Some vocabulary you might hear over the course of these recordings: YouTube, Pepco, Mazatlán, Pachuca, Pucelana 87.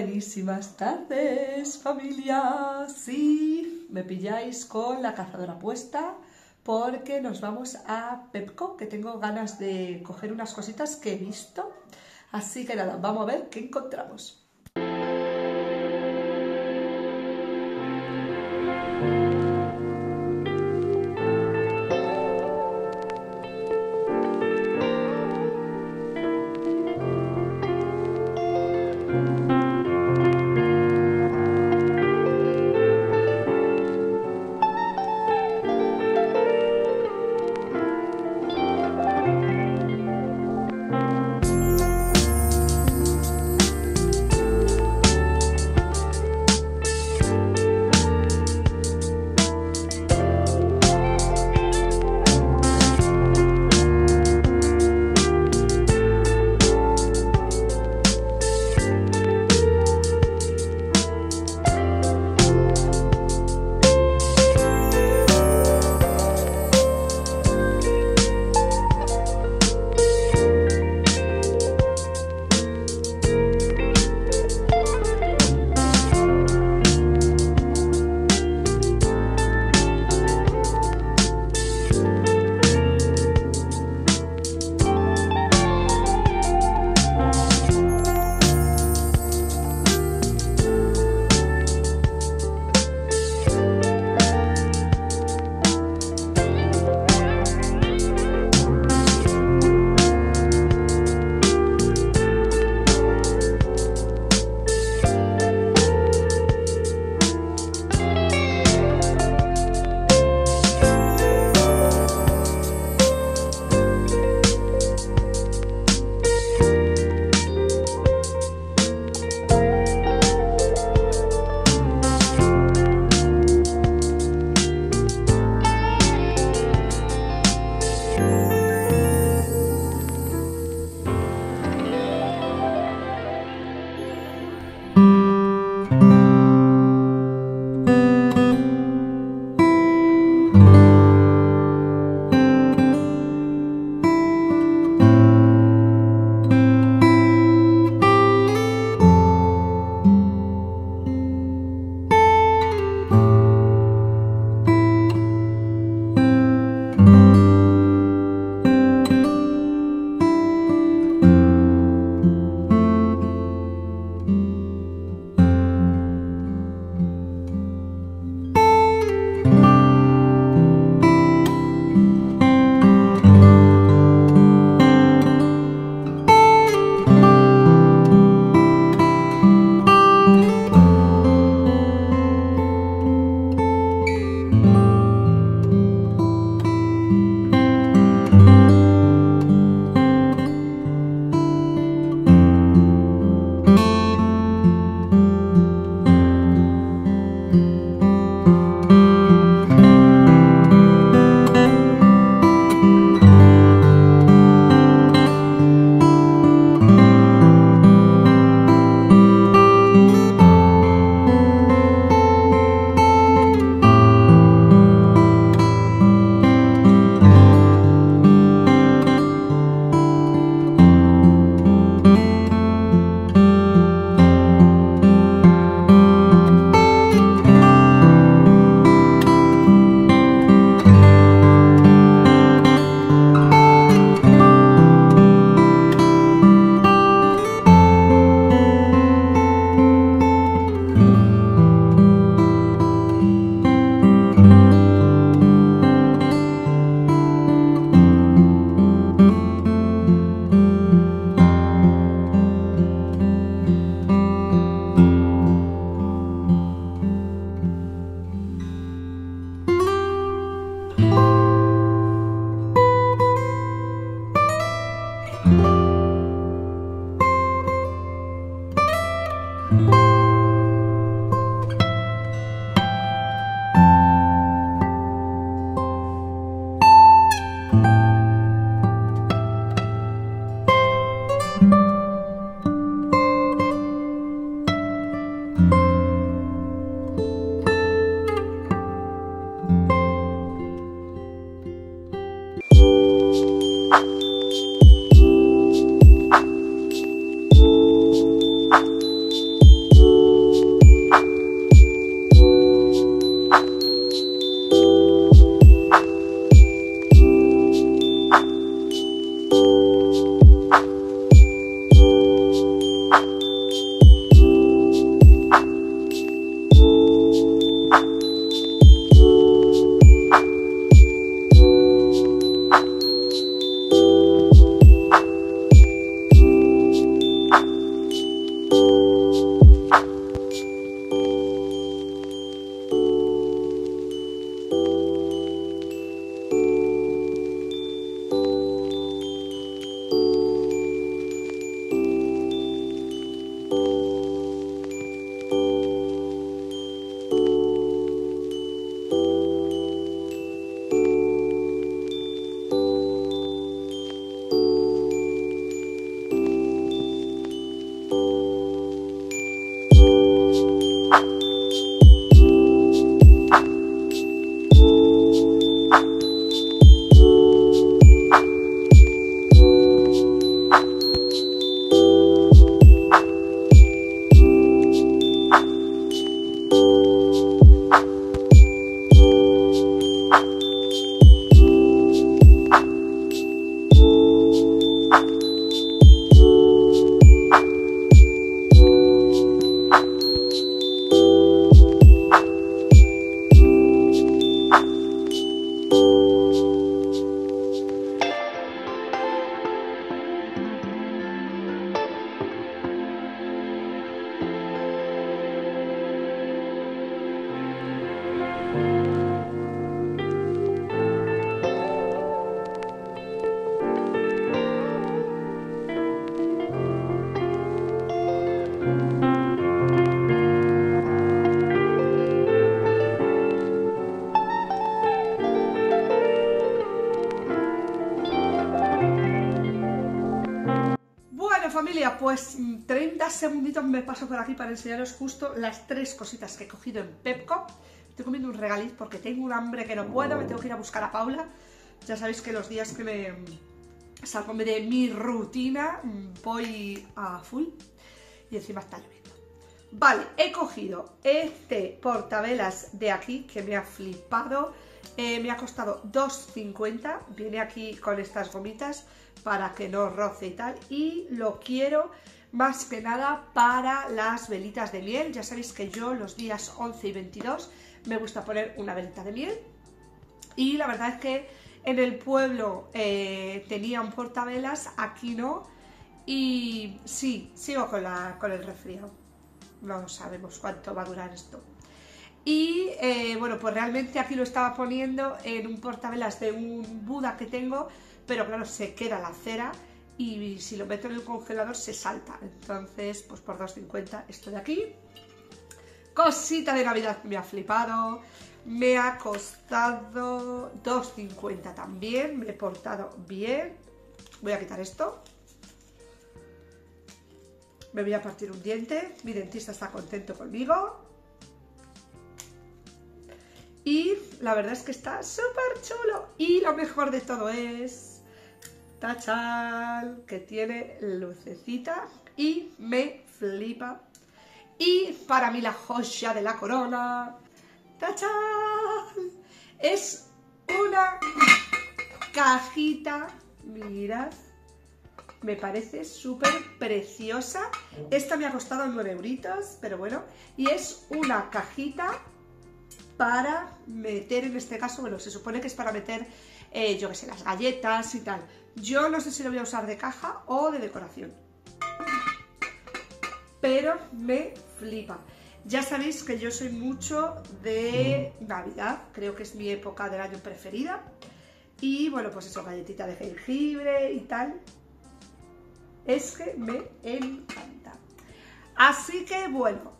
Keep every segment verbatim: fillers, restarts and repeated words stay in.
Buenísimas tardes, familia. Sí, me pilláis con la cazadora puesta porque nos vamos a Pepco, que tengo ganas de coger unas cositas que he visto. Así que nada, vamos a ver qué encontramos. familia, pues treinta segunditos me paso por aquí para enseñaros justo las tres cositas que he cogido en Pepco. Estoy comiendo un regaliz porque tengo un hambre que no puedo, me tengo que ir a buscar a Paula. Ya sabéis que los días que me salgo de mi rutina voy a full y encima está lloviendo. Vale, he cogido este portavelas de aquí que me ha flipado. Eh, me ha costado dos cincuenta, viene aquí con estas gomitas para que no roce y tal, y lo quiero más que nada para las velitas de miel. Ya sabéis que yo los días once y veintidós me gusta poner una velita de miel, y la verdad es que en el pueblo eh, tenía un portavelas, aquí no, y sí, sigo con, la, con el resfriado, no sabemos cuánto va a durar esto. Y eh, bueno, pues realmente aquí lo estaba poniendo en un portavelas de un Buda que tengo, pero claro, se queda la cera y si lo meto en el congelador se salta. Entonces, pues por dos cincuenta esto de aquí. Cosita de Navidad me ha flipado, me ha costado dos cincuenta también, me he portado bien. Voy a quitar esto. Me voy a partir un diente, mi dentista está contento conmigo. Y la verdad es que está súper chulo. Y lo mejor de todo es... ¡Tachán! Que tiene lucecita y me flipa. Y para mí la joya de la corona... ¡Tachán! Es una cajita. Mirad. Me parece súper preciosa. Esta me ha costado nueve euritos, pero bueno. Y es una cajita... para meter, en este caso, bueno, se supone que es para meter, eh, yo que sé, las galletas y tal. Yo no sé si lo voy a usar de caja o de decoración, pero me flipa. Ya sabéis que yo soy mucho de Navidad, creo que es mi época del año preferida. Y bueno, pues eso, galletita de jengibre y tal. Es que me encanta. Así que bueno.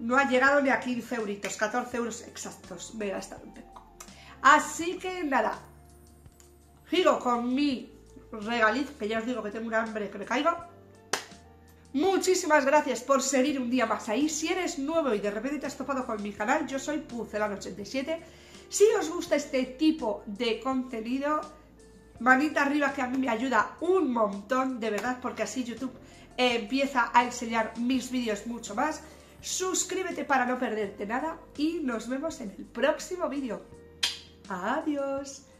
No ha llegado ni a quince euritos, catorce euros exactos me he gastado un poco. Así que nada, giro con mi regaliz, que ya os digo que tengo un hambre que me caigo. Muchísimas gracias por seguir un día más ahí. Si eres nuevo y de repente te has topado con mi canal, yo soy Pucelano ochenta y siete. Si os gusta este tipo de contenido, manita arriba, que a mí me ayuda un montón, de verdad, porque así YouTube eh, empieza a enseñar mis vídeos mucho más. Suscríbete para no perderte nada y nos vemos en el próximo vídeo. Adiós.